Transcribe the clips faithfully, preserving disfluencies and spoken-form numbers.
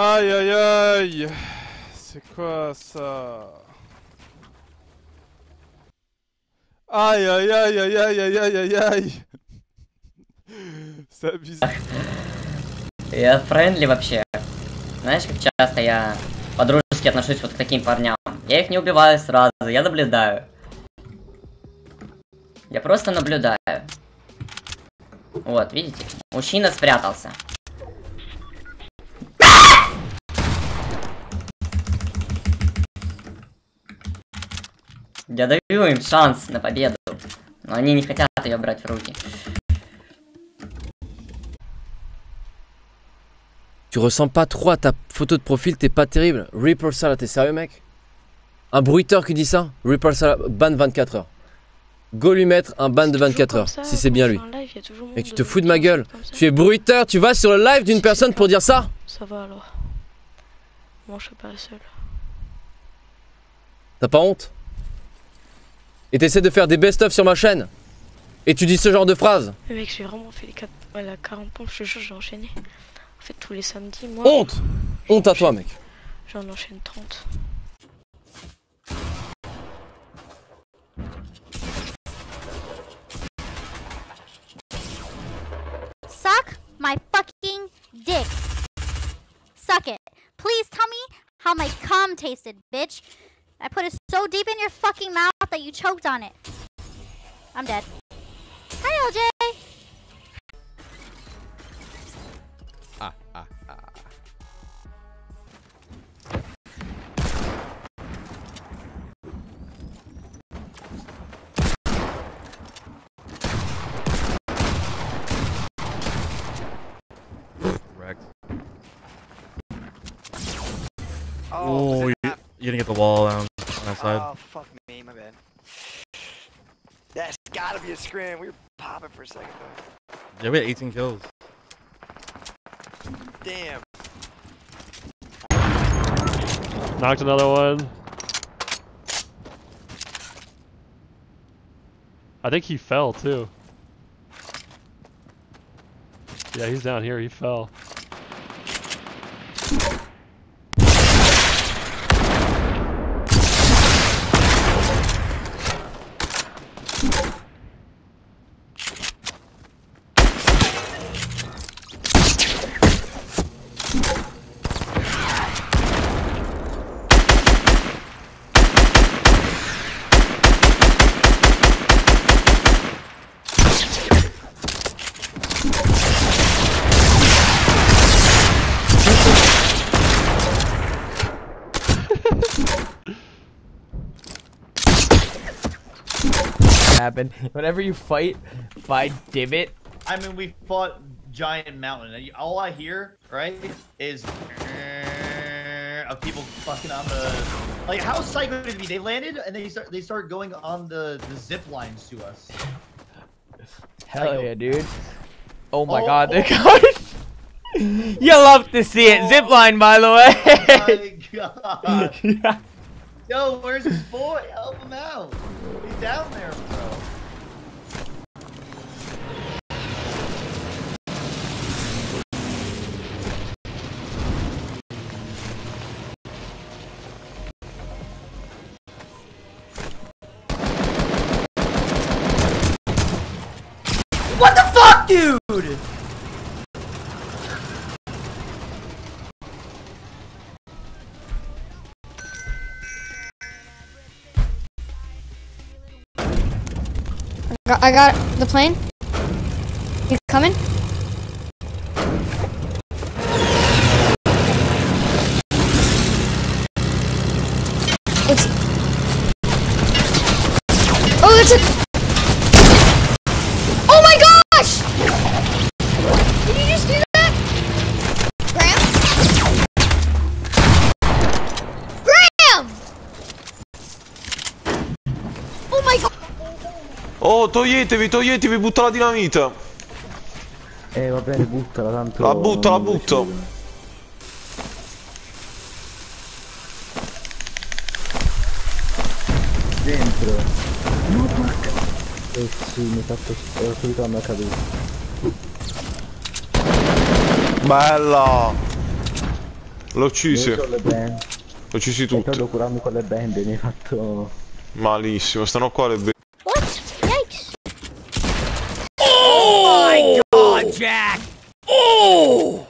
Aïe aïe aïe. C'est quoi ça? Aïe aïe aïe aïe aïe aïe aïe aïe aïe. C'est bizarre. Я френдли вообще. Знаешь, как часто я по-дружески отношусь вот к таким парням. Я их не убиваю сразу, я наблюдаю. Я просто наблюдаю. Вот, видите? Мужчина спрятался. Я даю им шанс на победу, но они не хотят ее брать в руки. Tu ressembles pas trop à ta photo de profil, t'es pas terrible. Reaper Sala, t'es sérieux mec? Un bruiteur qui dit ça? Reaper Sala, ban vingt-quatre heures. Go lui mettre un ban de vingt-quatre heures, ça, si c'est bien lui. Live, mais tu te fous de ma gueule. Tu es bruiteur, tu vas sur le live d'une personne pour dire ça? Ça va alors. Moi je suis pas la seule. T'as pas honte? Et t'essaies de faire des best-of sur ma chaîne? Et tu dis ce genre de phrase? Mais mec, j'ai vraiment fait les quatre... voilà, quarante pompes, je te jure, j'ai enchaîné. En fait, tous les samedis, moi... Honte! Honte à toi, mec. J'en enchaîne trente. Suck my fucking dick. Suck it. Please tell me how my cum tasted, bitch. I put it so deep in your fucking mouth that you choked on it. I'm dead. Hi, L J! Ah, ah, ah. Correct. Oh, oh, you, you didn't get the wall down. Outside. Oh fuck me, my bad. That's gotta be a scrim. We were popping for a second though. Yeah, we had eighteen kills. Damn. Knocked another one. I think he fell too. Yeah, he's down here. He fell. Happen whenever you fight by divot. I mean, we fought Giant Mountain. All I hear, right, is of people fucking on the, like, how psycho did it be? They landed and they start they start going on the, the zip lines to us. Hell psycho. Yeah, dude. Oh my oh, god, oh. God. You love to see it. Oh. Zip line, by the way. Oh my god. Yeah. Yo, where's this boy? Help him out. He's down there, bro. What the fuck, dude? I got the plane. He's coming. It's... Oh, there's a... Oh my gosh! Did you just do that? Graham? Graham! Oh my god! Oh, toglietevi, toglietevi, butto la dinamita. Eh, va bene, buttala tanto. La butto, la butto. Dentro. No, porca. Eh sì, mi ha fatto la solita mi è caduta. Bella. L'ho ucciso. L'ho uccisi tutti. Sto curando con le bende, mi hai fatto malissimo, stanno qua le bende. What? Yikes. Oh my god, Jack. Oh!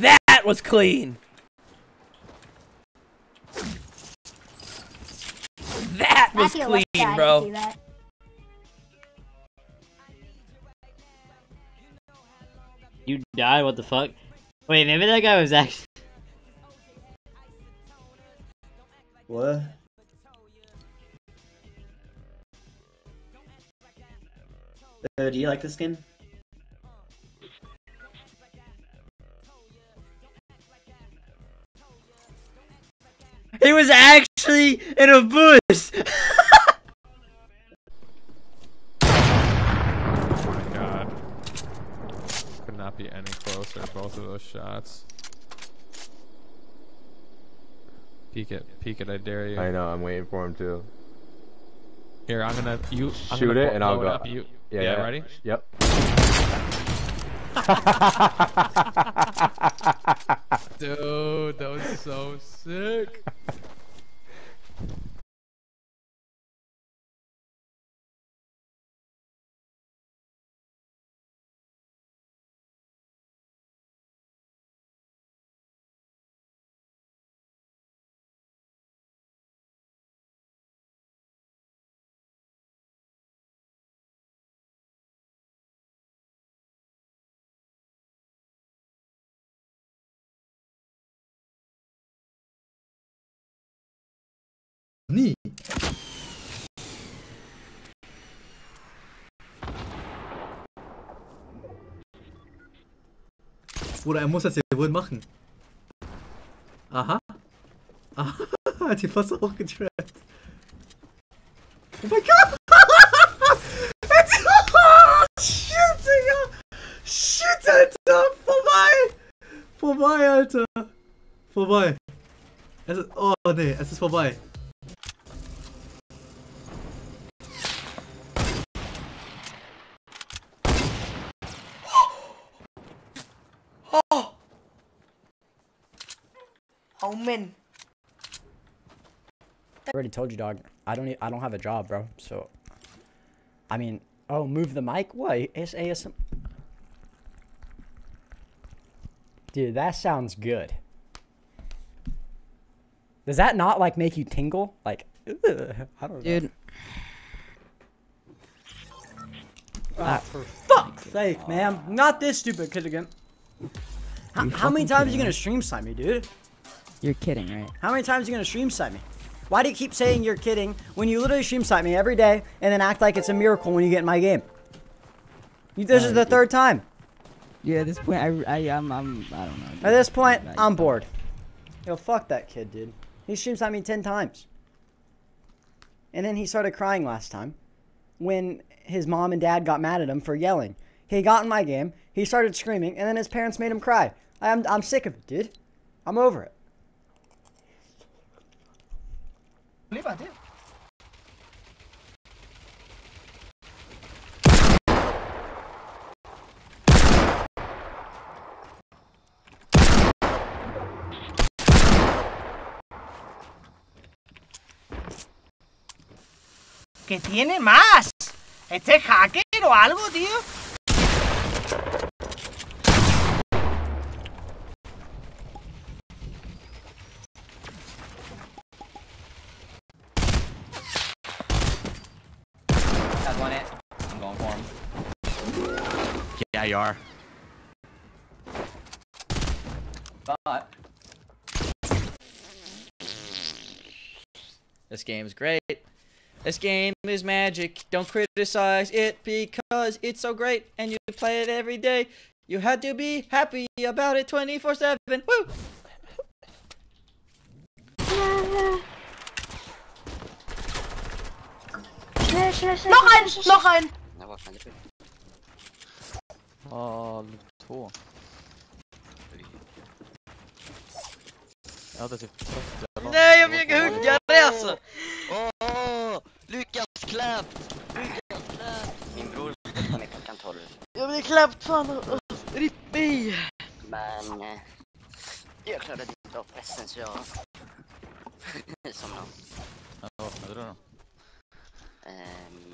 That was clean. That was clean, bro. You died? What the fuck? Wait, maybe that guy was actually... What? Uh, do you like this skin? He was actually in a bush! Not be any closer, both of those shots. Peek it, peek it, I dare you. I know, I'm waiting for him too. Here, I'm gonna you I'm shoot gonna it and I'll go. Up, you, yeah, yeah, yeah, ready? Yep. Dude, that was so sick. Knee. Bruder, er muss das ja wohl machen. Aha. Aha, hat die fast auch getrappt. Oh mein Gott! Oh, shit, Digga! Shit, Alter! Vorbei! Vorbei, Alter! Vorbei! Es ist, oh nee, es ist vorbei. I already told you, dog. I don't. Even, I don't have a job, bro. So, I mean, oh, move the mic. What? It's A S M R. Dude, that sounds good. Does that not like make you tingle? Like, ugh, I don't Dude. know. Dude. Ah, for fuck's sake, God. man! Not this stupid kid again. How, how many times are you gonna stream side me, dude? You're kidding, right? How many times are you gonna stream side me? Why do you keep saying you're kidding when you literally stream side me every day and then act like it's a miracle when you get in my game? You, this uh, is the dude. third time. Yeah, at this point, I, I, I'm, I'm, I don't know. Dude. At this point, I'm, I'm bored. Yo, fuck that kid, dude. He stream side me ten times. And then he started crying last time when his mom and dad got mad at him for yelling. He got in my game, he started screaming, and then his parents made him cry. I'm, I'm sick of it, dude. I'm over it. I did. ¿Qué tiene más? ¿Este hacker o algo, tío? Yeah, you are. But this game is great. This game is magic. Don't criticize it because it's so great and you play it every day. You had to be happy about it twenty-four seven. Woo! Noch ein, noch ein. Oh, två. Ja, det är typ... Nej, jag fick hugga det alltså! Åh, oh, Lukas kläppt! Lukas kläppt! Min bror kan klockan tolv. Jag blev kläppt, fan! Ripp mig! Men... Io credo di no, nel senso... Insomma no. Ah, no, no, no. Ehm...